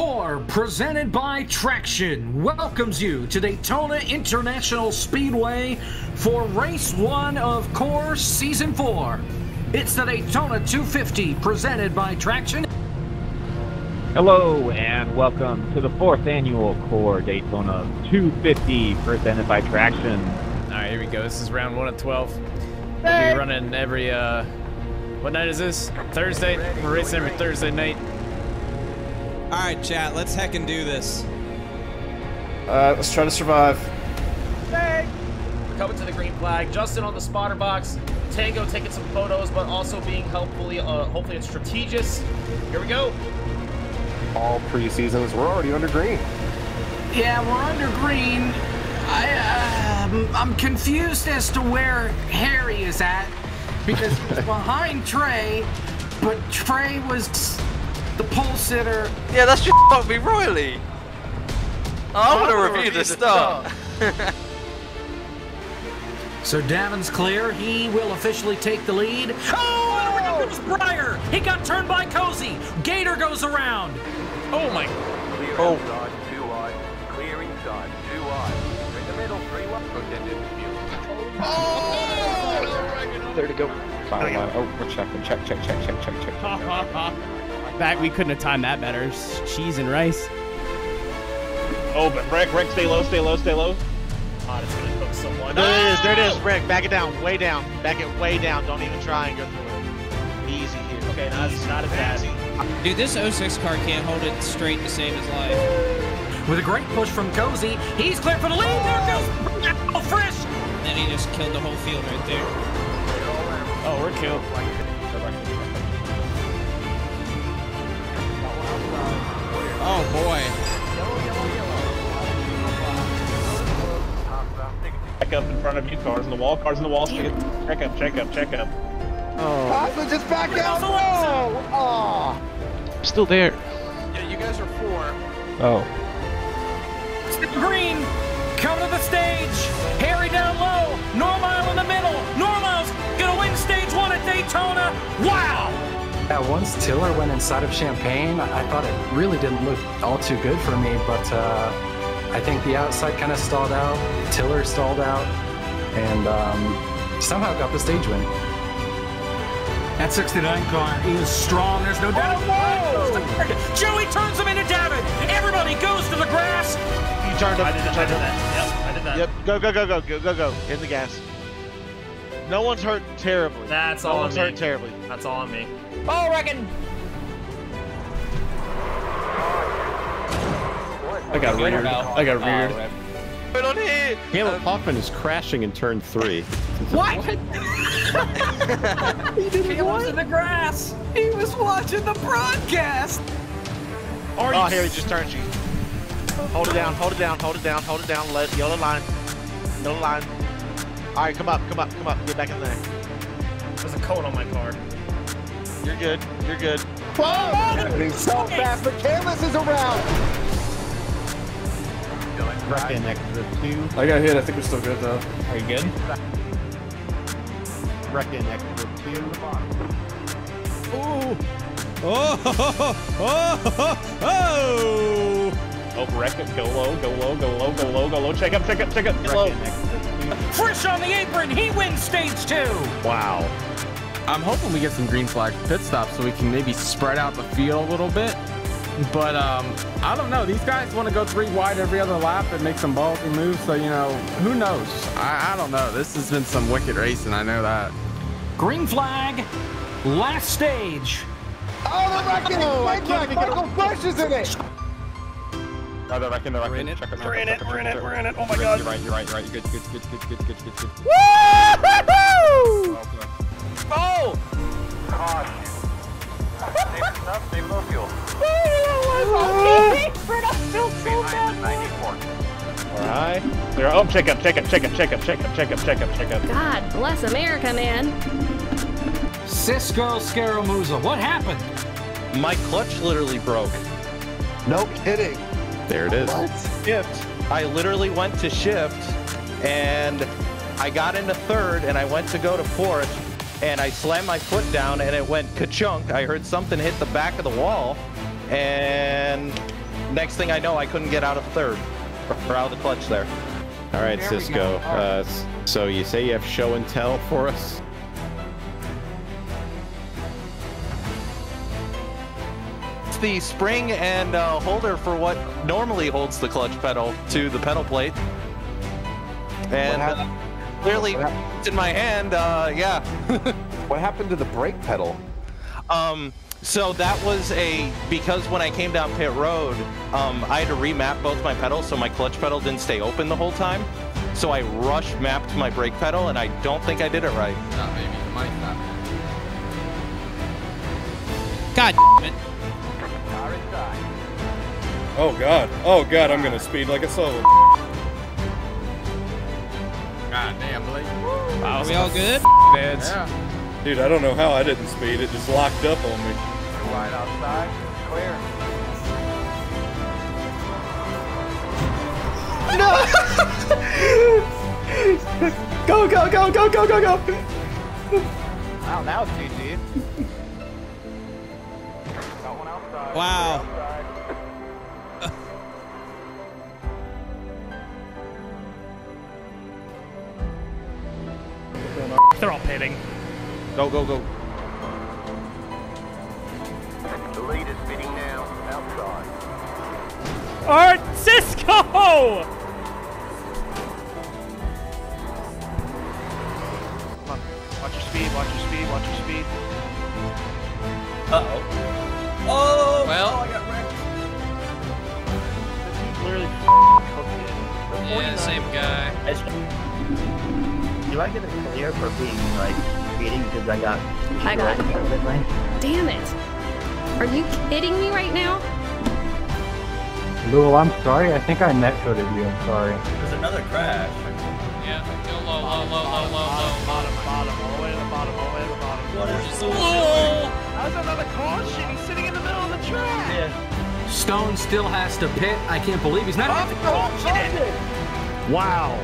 CORE, presented by Traxion, welcomes you to Daytona International Speedway for Race 1 of CORE Season 4. It's the Daytona 250, presented by Traxion. Hello and welcome to the 4th Annual CORE Daytona 250, presented by Traxion. Alright, here we go. This is round 1 of 12. We'll be running every, what night is this? Thursday. We're racing every Thursday night. All right, chat. Let's heck and do this. Let's try to survive. Hey, we're coming to the green flag. Justin on the spotter box. Tango taking some photos, but also being helpfully, hopefully, it's strategic. Here we go. All preseasons. We're already under green. Yeah, we're under green. I'm confused as to where Harry is at because he was behind Trey, but Trey was the pole sitter. Yeah, that's just fucked me royally. I want to review the start. So Davin's clear. He will officially take the lead. Oh, and it was Breyer. He got turned by Cozy. Gator goes around. Oh my. Clear inside, two wide. Clear inside, two wide. In the middle, 3-1. Oh! There to go. Oh, we're checking. Check. Back, we couldn't have timed that better. Cheese and rice. Oh, but Rick, stay low. God, it's gonna cook someone. No! There it is, Rick. Back it down, way down. Back it way down. Don't even try and go through it. Easy here. Okay, no, it's not as bad. Dude, this 06 car can't hold it straight to save his life. With a great push from Cozy, he's clear for the lead. Oh. There goes Fresh. Then he just killed the whole field right there. Oh, we're killed. Oh boy. Back up in front of you, cars in the wall, check up. Oh. Papa, just back out! Oh. I'm still there. Yeah, you guys are four. Oh. Green, coming to the stage. Harry down low, Normile in the middle. Normile's gonna win stage 1 at Daytona. Wow! Yeah, once Tiller went inside of Champagne, I thought it really didn't look all too good for me, but I think the outside kind of stalled out, Tiller stalled out, and somehow got the stage win. That 69 car, he is strong, there's no doubt. Oh, no! Joey turns him into David! Everybody goes to the grass! You turned up. I did that. Yep, go. In the gas. No one's hurt terribly. That's all on me. Oh, Reckon! I got reared. Right on here! Caleb Hoffman is crashing in turn 3. What? He was in the grass! He was watching the broadcast! Oh, here, he just turned you. Hold it down. Let yellow line. Alright, come up. Get back in there. There's a coat on my car. You're good. Whoa! Happening so fast, but Canvas is around! I got hit, I think we're still good though. Are you good? Reckon extra 2. Ooh! Oh! Oh, Reckon, go low. Check up, get low. Frisch on the apron, he wins stage 2! Wow. I'm hoping we get some green flag pit stops so we can maybe spread out the field a little bit. But I don't know. These guys want to go 3 wide every other lap and make some ballsy moves. So, you know, who knows? I don't know. This has been some wicked racing. I know that. Green flag, last stage. Oh, they're wrecking it. Michael Frisch is in it. Oh, they're wrecking. We're in it. Oh, my God. You're right. Good. Woo-hoo-hoo! Oh! Save no fuel. Alright. Oh, check up. God bless America, man. Cisco Scaramuza, what happened? My clutch literally broke. No kidding. There it is. What? Shift. I literally went to shift, and I got into 3rd, and I went to go to 4th. And I slammed my foot down and it went ka-chunk. I heard something hit the back of the wall and next thing I know, I couldn't get out of third or out of the clutch there. All right, Cisco. So you say you have show and tell for us? It's the spring and holder for what normally holds the clutch pedal to the pedal plate. And clearly it's in my hand, yeah. What happened to the brake pedal? So that was because when I came down pit road, I had to remap both my pedals, so my clutch pedal didn't stay open the whole time. So I rush mapped my brake pedal, and I don't think I did it right. Not maybe, it might not. God damn it. Oh God, I'm gonna speed like a solo. God damn, Blake. Are we all good? Yeah. Dude, I don't know how I didn't speed. It just locked up on me. Right outside, clear. No! Go, go, go, go, go, go, go! Wow, now it's GG. Got one outside. Wow. Outside. They're all pitting. Go, go, go. The lead is bidding now, outside. Art Cisco! Come on. Watch your speed, watch your speed, watch your speed. Uh-oh. Oh! Well, I got wrecked. This dude literally cooked it. Yeah, same guy. Do I get a clear for being, like, because I got damn it. Are you kidding me right now? Lul, I'm sorry. I think I net shotted you. I'm sorry. There's another crash. Yeah. Go low, low, low, low, low, low. Bottom, bottom, all the way to the bottom, all the way to the bottom. What is this? How's another caution? He's sitting in the middle of the track. Yeah. Stone still has to pit. I can't believe he's not. Wow.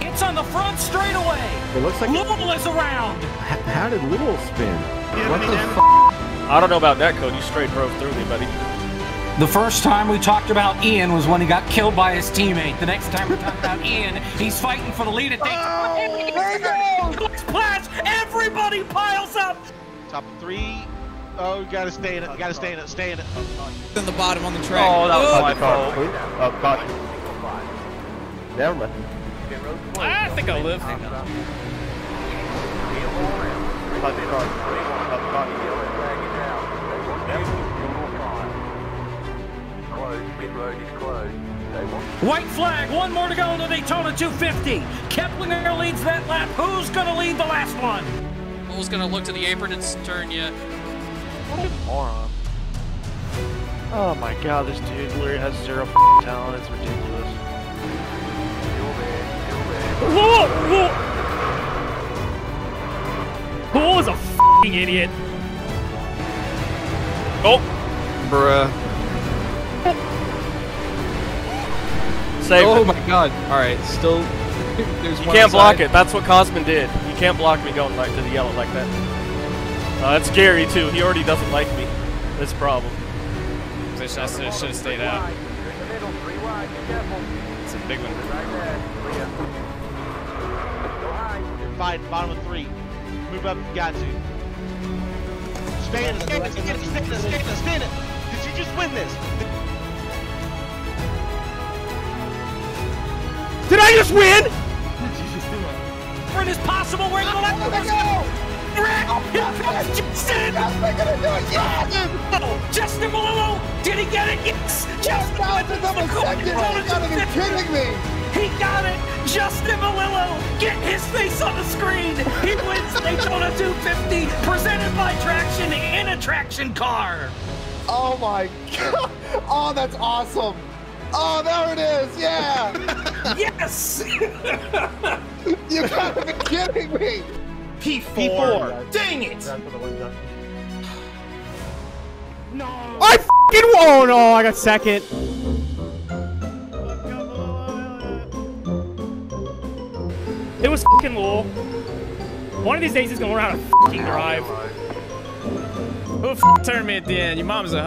It's on the front straightaway. It looks like Lul is around. How did Lul spin? What the f? I don't know about that, Cody. You straight drove through me, buddy. The first time we talked about Ian was when he got killed by his teammate. The next time we talked about Ian, he's fighting for the lead at Daytona. Splash! Everybody piles up. Top three. Oh, you gotta stay in it. You gotta stay in it. Stay in it. In the bottom on the track. Oh, that was my fault. Oh, God. Never mind. I think I'll live. White flag, one more to go to Daytona 250. Keplinger leads that lap. Who's going to lead the last one? Who's going to look to the apron and turn you? What a moron. Oh my God, this dude literally has zero talent. It's ridiculous. Lul is a f***ing idiot. Oh. Bruh. Save it. Oh my God. Alright, still. There's you can't block it. That's what Cosman did. You can't block me going like to the yellow like that. That's Gary too. He already doesn't like me. That's a problem. I should have stayed out. It's a big one. Fine, bottom of three. Move up, got you. Stay in it, stay in it, stay in it, stay in it, stay in it. Did you just win this? Did I just win? Did you just do it? Sprint is possible, we're gonna let them go! Drag! Justin! We're gonna do it, yes! Justin Malillo! Did he get it? Yes! Justin! You gotta be kidding me! He got it! Justin Malillo! Get his face on the screen! He wins Daytona 250, presented by Traxion in a Traxion car! Oh my God! Oh, that's awesome! Oh, there it is! Yeah! Yes! You gotta be kidding me! P4! Dang it! No! I f***ing won! Oh, I got second! It was f***ing Lul. One of these days he's gonna learn how to f***ing drive. Who f***ed turned me at the end? Your mom's a